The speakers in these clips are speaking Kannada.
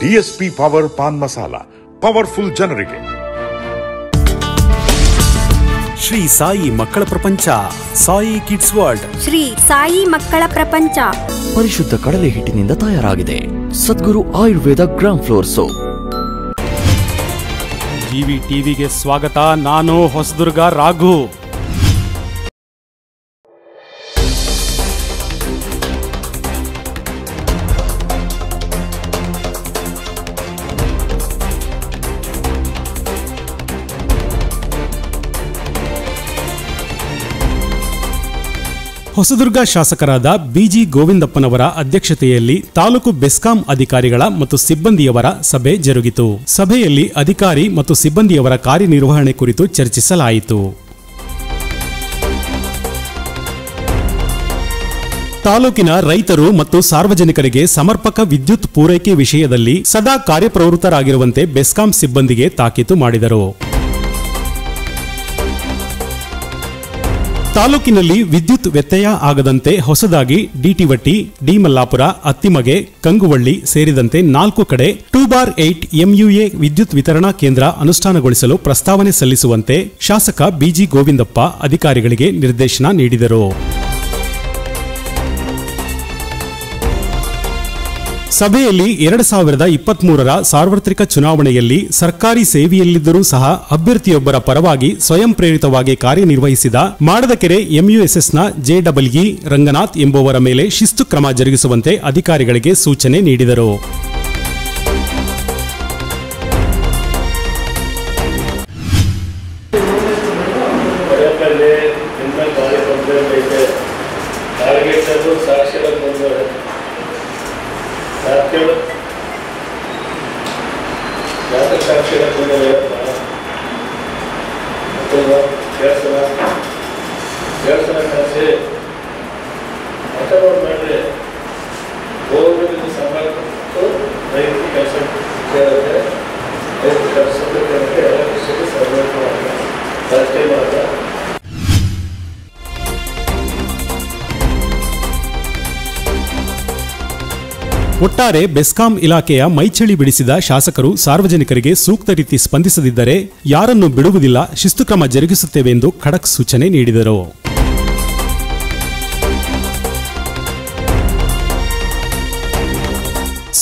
DSP Power Pan Masala, Powerful Generic. Shri Sai Makkala Prapancha, Sai Kids World. Shri Sai Makkala Prapancha. ಪರಿಶುದ್ಧ ಕಡಲೆ ಹಿಟ್ಟಿನಿಂದ ತಯಾರಾಗಿದೆ Sadguru Ayurveda gram flour soap GV ಟಿವಿಗೆ ಸ್ವಾಗತ ನಾನು ಹೊಸದುರ್ಗ ರಾಘು ಹೊಸದುರ್ಗ ಶಾಸಕರಾದ ಬಿಜಿ ಗೋವಿಂದಪ್ಪನವರ ಅಧ್ಯಕ್ಷತೆಯಲ್ಲಿ ತಾಲೂಕು ಬೆಸ್ಕಾಂ ಅಧಿಕಾರಿಗಳ ಮತ್ತು ಸಿಬ್ಬಂದಿಯವರ ಸಭೆ ಜರುಗಿತು. ಸಭೆಯಲ್ಲಿ ಅಧಿಕಾರಿ ಮತ್ತು ಸಿಬ್ಬಂದಿಯವರ ಕಾರ್ಯನಿರ್ವಹಣೆ ಕುರಿತು ಚರ್ಚಿಸಲಾಯಿತು. ತಾಲೂಕಿನ ರೈತರು ಮತ್ತು ಸಾರ್ವಜನಿಕರಿಗೆ ಸಮರ್ಪಕ ವಿದ್ಯುತ್ ಪೂರೈಕೆ ವಿಷಯದಲ್ಲಿ ಸದಾ ಕಾರ್ಯಪ್ರವೃತ್ತರಾಗಿರುವಂತೆ ಬೆಸ್ಕಾಂ ಸಿಬ್ಬಂದಿಗೆ ತಾಕೀತು ಮಾಡಿದರು. ತಾಲೂಕಿನಲ್ಲಿ ವಿದ್ಯುತ್ ವ್ಯತ್ಯಯ ಆಗದಂತೆ ಹೊಸದಾಗಿ ಡಿಟಿವಟ್ಟಿ, ಡಿಮಲ್ಲಾಪುರ, ಅತ್ತಿಮಗೆ, ಕಂಗುವಳ್ಳಿ ಸೇರಿದಂತೆ 4 ಕಡೆ 2/8 MUA ವಿದ್ಯುತ್ ವಿತರಣಾ ಕೇಂದ್ರ ಅನುಷ್ಠಾನಗೊಳಿಸಲು ಪ್ರಸ್ತಾವನೆ ಸಲ್ಲಿಸುವಂತೆ ಶಾಸಕ ಬಿಜಿ ಗೋವಿಂದಪ್ಪ ಅಧಿಕಾರಿಗಳಿಗೆ ನಿರ್ದೇಶನ ನೀಡಿದರು. ಸಭೆಯಲ್ಲಿ 2023ರ ಸಾರ್ವತ್ರಿಕ ಚುನಾವಣೆಯಲ್ಲಿ ಸರ್ಕಾರಿ ಸೇವೆಯಲ್ಲಿದ್ದರೂ ಸಹ ಅಭ್ಯರ್ಥಿಯೊಬ್ಬರ ಪರವಾಗಿ ಸ್ವಯಂ ಪ್ರೇರಿತವಾಗಿ ಕಾರ್ಯನಿರ್ವಹಿಸಿದ ಮಾಡದಕೆರೆ ಎಂಯುಎಸ್ಎಸ್ನ JEE ರಂಗನಾಥ್ ಎಂಬುವರ ಮೇಲೆ ಶಿಸ್ತು ಕ್ರಮ ಜರುಗಿಸುವಂತೆ ಅಧಿಕಾರಿಗಳಿಗೆ ಸೂಚನೆ ನೀಡಿದರು. ಒಟ್ಟಾರೆ ಬೆಸ್ಕಾಂ ಇಲಾಖೆಯ ಮೈಚಳಿ ಬಿಡಿಸಿದ ಶಾಸಕರು ಸಾರ್ವಜನಿಕರಿಗೆ ಸೂಕ್ತ ರೀತಿ ಸ್ಪಂದಿಸದಿದ್ದರೆ ಯಾರನ್ನು ಬಿಡುವುದಿಲ್ಲ, ಶಿಸ್ತು ಕ್ರಮ ಜರುಗಿಸುತ್ತೇವೆ ಎಂದು ಖಡಕ್ ಸೂಚನೆ ನೀಡಿದರು.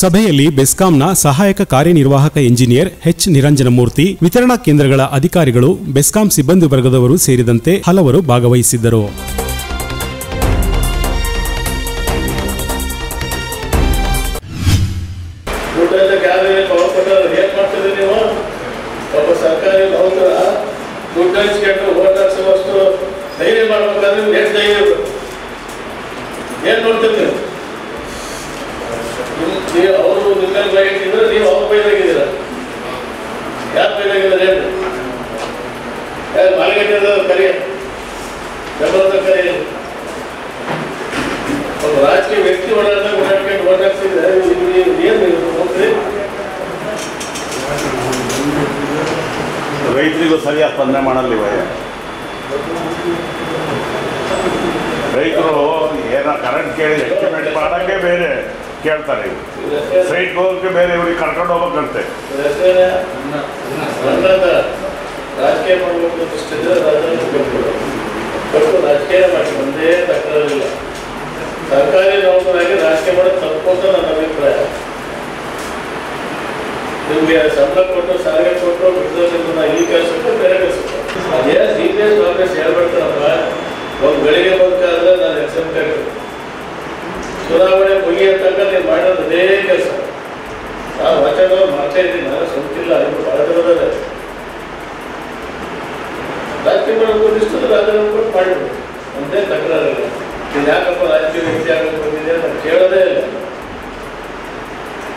ಸಭೆಯಲ್ಲಿ ಬೆಸ್ಕಾಂನ ಸಹಾಯಕ ಕಾರ್ಯನಿರ್ವಾಹಕ ಇಂಜಿನಿಯರ್ ಎಚ್ ನಿರಂಜನಮೂರ್ತಿ, ವಿತರಣಾ ಕೇಂದ್ರಗಳ ಅಧಿಕಾರಿಗಳು, ಬೆಸ್ಕಾಂ ಸಿಬ್ಬಂದಿ ವರ್ಗದವರು ಸೇರಿದಂತೆ ಹಲವರು ಭಾಗವಹಿಸಿದ್ದರು. ರೈತರಿಗೂ ಸರಿಯಾದ ಸ್ಪಂದನೆ ಮಾಡಲ್ಲ. ರೈತರು ಏನೋ ಕರೆಂಟ್ ಕೇಳಿ ಎಸ್ಟಿಮೇಟ್ ಮಾಡೋಕ್ಕೆ ಬೇರೆ ಕೇಳ್ತಾರೆ, ಸೈಟ್ ಹೋಗೋಕ್ಕೆ ಬೇರೆ, ಇವ್ರಿಗೆ ಕರ್ಕೊಂಡು ಹೋಗ್ಬೇಕಂತೆ. ರಾಜಕೀಯ ಮಾಡಿ ಒಂದೇ ತಕ್ಕರಿಲ್ಲ. ಸರ್ಕಾರಿ ನೌಕರಾಗಿ ರಾಜಕೀಯ ಮಾಡೋದು ತಪ್ಪು ಅಂತ ನನ್ನ ಅಭಿಪ್ರಾಯ. ನಿಮಗೆ ಸಂಬಳ ಕೊಟ್ಟು ಸಾರಿಗೆ ಕೊಟ್ಟು ಬಿಡೋದ್ರಿಂದ ಈ ಕೆಲಸಕ್ಕೂ ಬೇರೆ ಕೆಲಸಕ್ಕೂ ಅದೇ ಸೀರಿಯಸ್ ಕಾಂಗ್ರೆಸ್ ಹೇಳ್ಬಿಡ್ತಾರಲ್ಲ. ಒಂದು ಬೆಳಿಗ್ಗೆ ಬಂದಾದ್ರೆ ನಾನು ಎಕ್ಸೆಪ್ಟ್ ಆಗಿದ್ದು ಚುನಾವಣೆ ಮುಗಿಯ ತನಕ ನೀವು ಮಾಡೋದು ಅದೇ ಕೆಲಸ. ನಾನು ವಚನಗಳು ಮಾಡ್ತಾ ಇದ್ದೀನಿ, ನಾನು ಸುಮ್ಕಿಲ್ಲ. ಇದು ಬರೋದೇ ರಾಜಕೀಯ ಮಾಡೋದು ಇಷ್ಟು ರಾಜಕೀಯ ಕೊಟ್ಟು ಮಾಡಬೇಕು ಅಂದೇ ತಕರಾರಿಲ್ಲ. ಇದು ಯಾಕಪ್ಪ ರಾಜಕೀಯ ವ್ಯಕ್ತಿ ಆಗಕ್ಕೆ ಬಂದಿದೆ ನಾನು ಕೇಳೋದೇ ಇಲ್ಲ.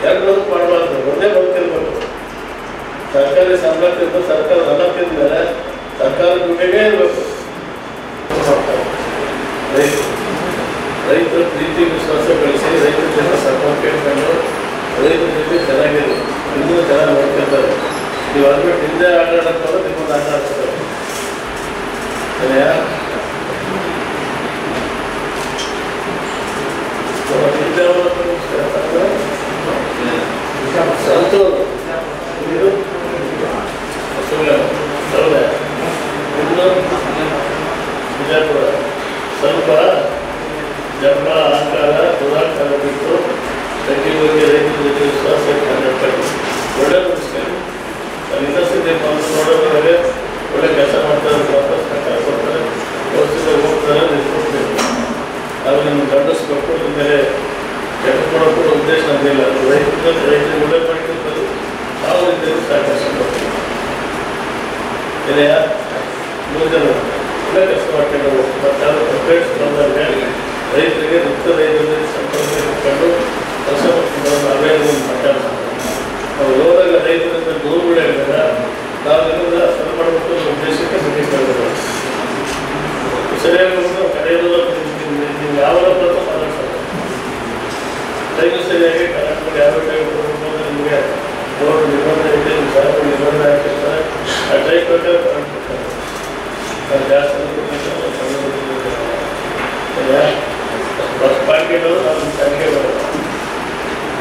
ಎರಡು ಬದುಕು ಮಾಡಬಾರ್ದು, ಒಂದೇ ಬದುಕಿರ್ಬೇಕು. ಸರ್ಕಾರಿ ಸಂಬಳ ತಿಂದು ಸರ್ಕಾರ ಹಣ ತಿಂದರೆ ಸರ್ಕಾರ ದುಡ್ಡಿಗೆ ಇರಬೇಕು. ರೈತರ ಪ್ರೀತಿ ವಿಶ್ವಾಸ ಬೆಳೆಸಿ ರೈತರ ಜನ ಸರ್ಕಾರ ಕೇಳ್ಕೊಂಡು ರೈತರ ಜೊತೆ ಚೆನ್ನಾಗಿದೆ, ಇನ್ನೂ ಚೆನ್ನಾಗಿ ನೋಡ್ಕೊಳ್ತಾರೆ. ನೀವು ಅದ್ಬಿಟ್ಟು ಹಿಂದೆ ಆಟ ಆಡೋದು ನಿಮ್ಮನ್ನು ಆಟ ಆಡ್ತಾರೆ.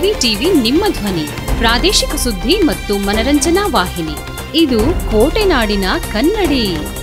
जीवी टीवी निम्म ध्वनि प्रादेशिक सुद्धी मत्तु मनरंजना वाहिनी इदु कोटेनाडिन कन्नडी।